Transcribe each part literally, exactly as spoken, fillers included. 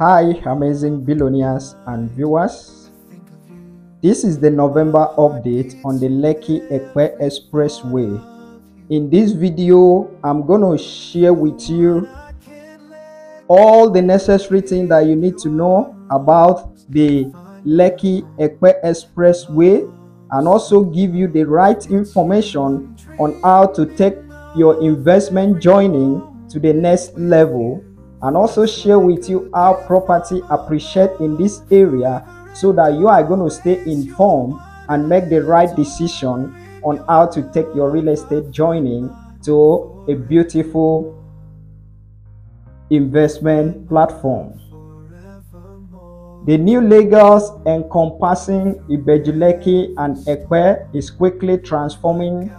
Hi amazing billionaires and viewers, this is the November update on the Lekki Epe Expressway. In this video, I'm gonna share with you all the necessary things that you need to know about the Lekki Epe Expressway and also give you the right information on how to take your investment journey to the next level, and also share with you how property appreciate in this area so that you are going to stay informed and make the right decision on how to take your real estate journey to a beautiful investment platform. The new Lagos encompassing Ibeju-Lekki and Epe is quickly transforming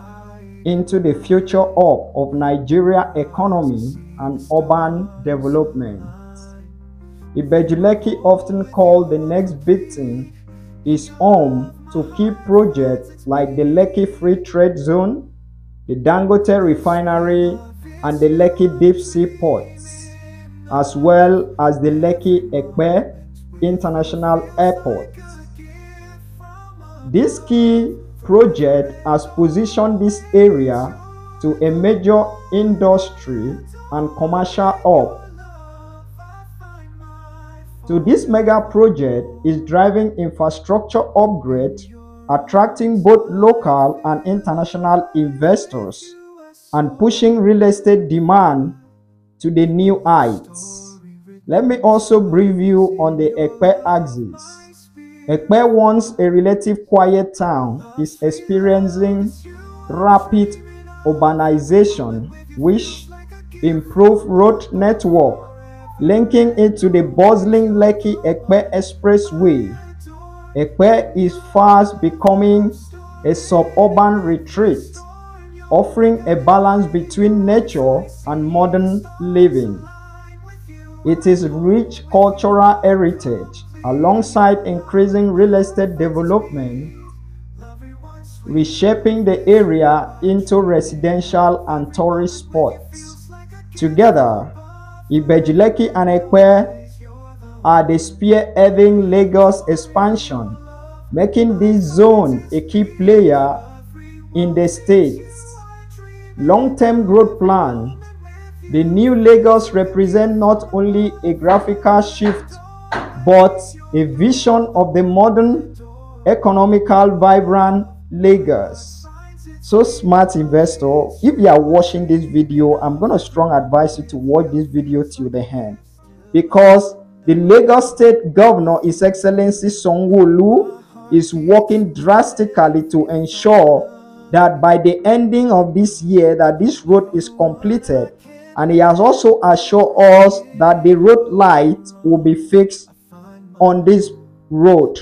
into the future hub of Nigeria economy and urban development. Ibeju-Lekki, often called the next big thing, is home to key projects like the Lekki Free Trade Zone, the Dangote Refinery, and the Lekki Deep Sea Ports, as well as the Lekki Epe International Airport. This key project has positioned this area to a major industry and commercial hub. So this mega project is driving infrastructure upgrade, attracting both local and international investors, and pushing real estate demand to the new heights. Let me also brief you on the Epe axis. Epe, once a relative quiet town, is experiencing rapid urbanization, which improves road network, linking it to the bustling Lekki Epe Expressway. Epe is fast becoming a suburban retreat, offering a balance between nature and modern living. It is rich cultural heritage, alongside increasing real estate development, reshaping the area into residential and tourist spots. Together, Ibeju-Lekki and Epe are the spearheading Lagos expansion, making this zone a key player in the state's long-term growth plan. The new Lagos represents not only a graphical shift but a vision of the modern, economical, vibrant Lagos. So smart investor, if you are watching this video, I'm going to strongly advise you to watch this video till the end, because the Lagos State Governor, His Excellency Sanwo-Olu, is working drastically to ensure that by the ending of this year that this road is completed, and he has also assured us that the road light will be fixed on this road.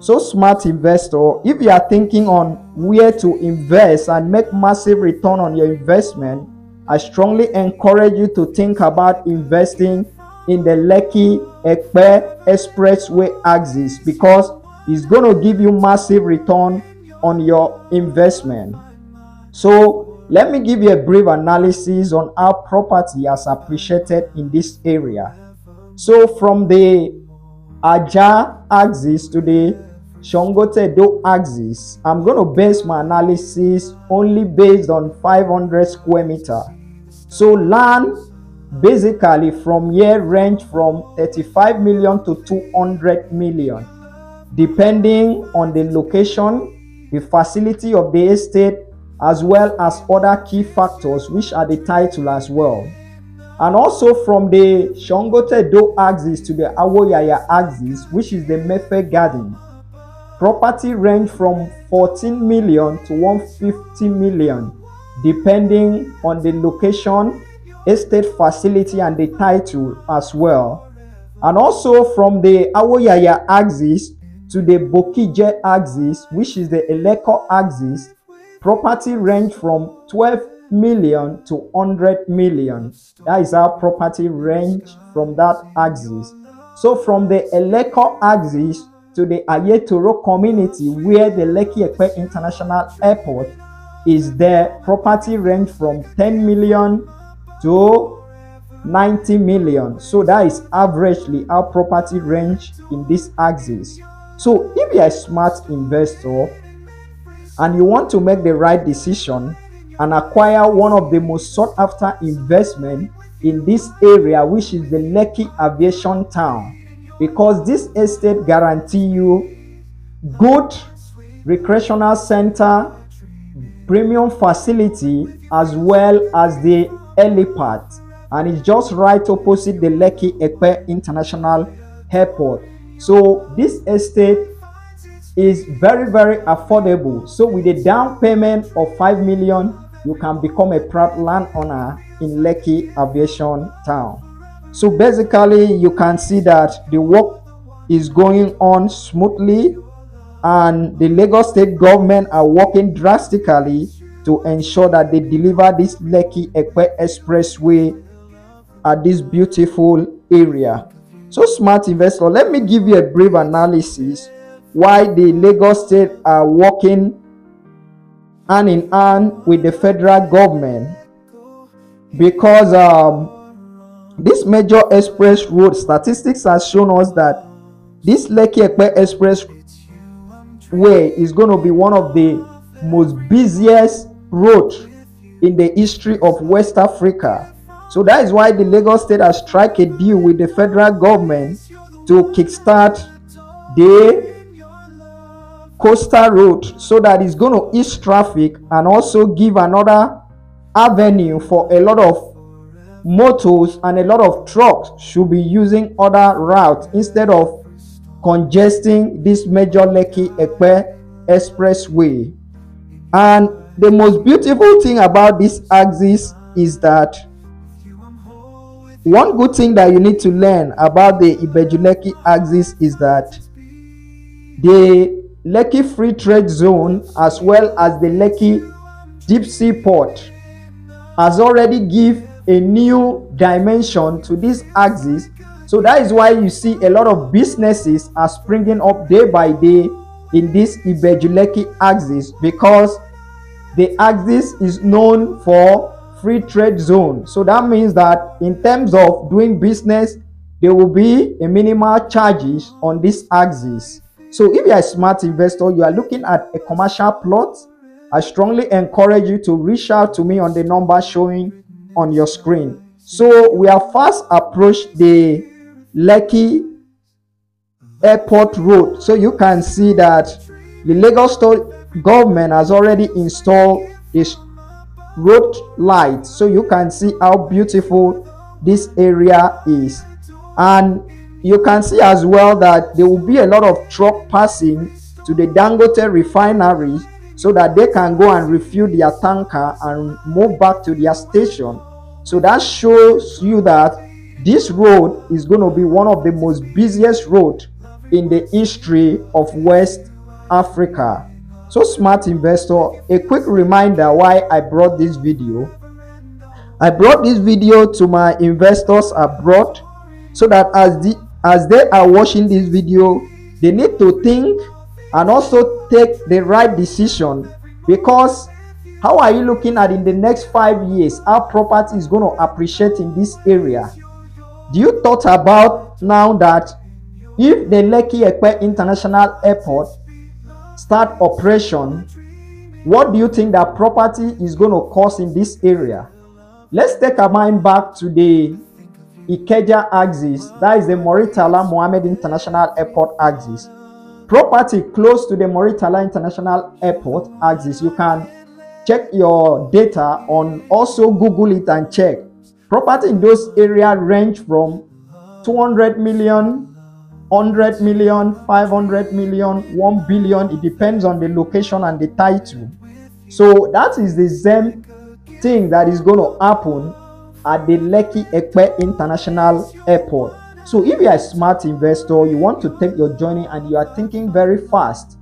So smart investor, if you are thinking on where to invest and make massive return on your investment, I strongly encourage you to think about investing in the Lekki Epe Expressway axis, because it's going to give you massive return on your investment. So let me give you a brief analysis on how property has appreciated in this area. So from the Ajah axis to the Shangotedo axis, I'm going to base my analysis only based on five hundred square meter. So land basically from here range from thirty-five million to two hundred million, depending on the location, the facility of the estate, as well as other key factors which are the title as well. And also from the Shangotedo axis to the Awoyaya axis, which is the Mefe Garden, property range from fourteen million to one hundred fifty million, depending on the location, estate facility, and the title as well. And also from the Awoyaya axis to the Bokije axis, which is the Eleko axis, property range from twelve million to one hundred million. That is our property range from that axis. So from the Eleko axis to the Ayetoro community, where the Lekki Epe International Airport is there, property range from ten million to ninety million. So that is averagely our property range in this axis. So if you're a smart investor and you want to make the right decision and acquire one of the most sought after investment in this area, which is the Lekki Aviation Town, because this estate guarantee you good recreational center, premium facility, as well as the helipad, and it's just right opposite the Lekki Epe International Airport. So this estate is very very affordable. So with a down payment of five million, you can become a proud landowner in Lekki Aviation Town. So basically you can see that the work is going on smoothly and the Lagos state government are working drastically to ensure that they deliver this Lekki Epe Expressway at this beautiful area. So smart investor, let me give you a brief analysis why the Lagos state are working hand in hand with the federal government, because um, this major express road, statistics has shown us that this Lekki Epe Expressway is going to be one of the most busiest road in the history of West Africa. So that is why the Lagos state has struck a deal with the federal government to kickstart the coastal road, so that it's going to ease traffic and also give another avenue for a lot of motors, and a lot of trucks should be using other routes instead of congesting this major Lekki Epe Expressway. And the most beautiful thing about this axis is that one good thing that you need to learn about the Ibeju-Lekki axis is that the Lekki Free Trade Zone, as well as the Lekki Deep Sea Port, has already give a new dimension to this axis. So that is why you see a lot of businesses are springing up day by day in this Ibeju-Lekki axis, because the axis is known for free trade zone. So that means that in terms of doing business, there will be a minimal charges on this axis. So if you are a smart investor, you are looking at a commercial plot, I strongly encourage you to reach out to me on the number showing on your screen. So we have first approached the Lekki Airport Road. So you can see that the Lagos State government has already installed this road light. So you can see how beautiful this area is. And you can see as well that there will be a lot of truck passing to the Dangote Refinery, so that they can go and refuel their tanker and move back to their station. So that shows you that this road is going to be one of the most busiest roads in the history of West Africa. So smart investor, a quick reminder why I brought this video. I brought this video to my investors abroad, so that as the As they are watching this video, they need to think and also take the right decision, because how are you looking at in the next five years our property is going to appreciate in this area? Do you thought about now that if the Lekki Epe International Airport start operation, what do you think that property is going to cost in this area? Let's take our mind back to the Ikeja axis, that is the Murtala Muhammed International Airport axis. Property close to the Murtala International Airport axis, you can check your data on, also Google it and check. Property in those areas range from two hundred million, one hundred million, five hundred million, one billion. It depends on the location and the title. So that is the same thing that is going to happen at the Lekki Epe International Airport. So if you are a smart investor, you want to take your journey and you are thinking very fast,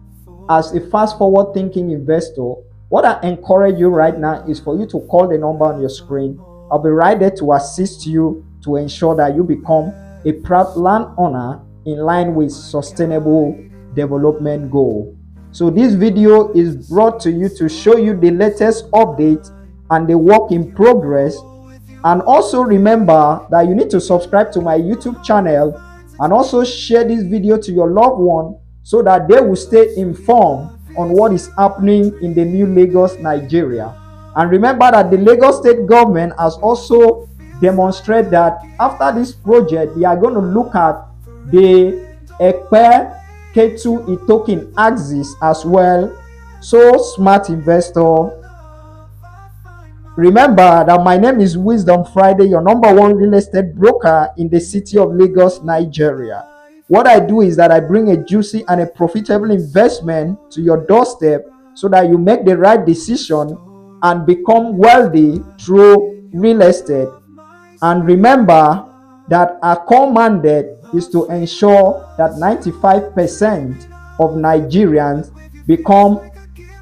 as a fast forward thinking investor, what I encourage you right now is for you to call the number on your screen. I'll be right there to assist you to ensure that you become a proud landowner in line with sustainable development goal. So this video is brought to you to show you the latest update and the work in progress And also remember that you need to subscribe to my YouTube channel and also share this video to your loved one so that they will stay informed on what is happening in the new Lagos, Nigeria. And remember that the Lagos state government has also demonstrated that after this project, they are going to look at the Epe Ketu Itokin axis as well. So, smart investor, remember that my name is Wisdom Friday, your number one real estate broker in the city of Lagos, Nigeria. What I do is that I bring a juicy and a profitable investment to your doorstep so that you make the right decision and become wealthy through real estate. And remember that our core mandate is to ensure that ninety-five percent of Nigerians become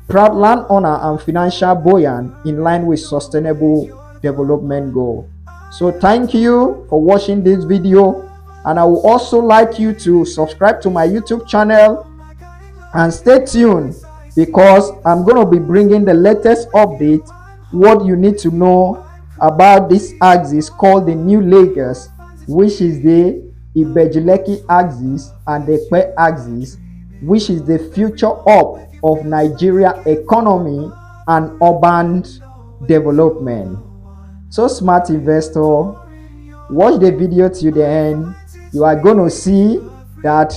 proud land owner and financial buoyant in line with sustainable development goal. So thank you for watching this video, and I would also like you to subscribe to my YouTube channel and stay tuned, because I'm going to be bringing the latest update, what you need to know about this axis called the New Lagos, which is the Ibeju-Lekki axis and the Epe axis, which is the future up of Nigeria economy and urban development. So smart investor, watch the video till the end. You are going to see that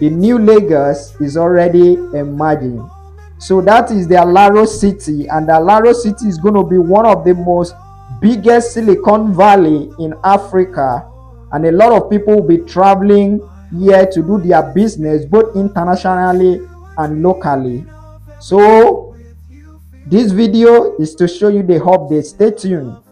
the new Lagos is already emerging. So that is the Alaro City, and the Alaro City is going to be one of the most biggest Silicon Valley in Africa, and a lot of people will be traveling here to do their business both internationally and locally. So this video is to show you the update. Stay tuned.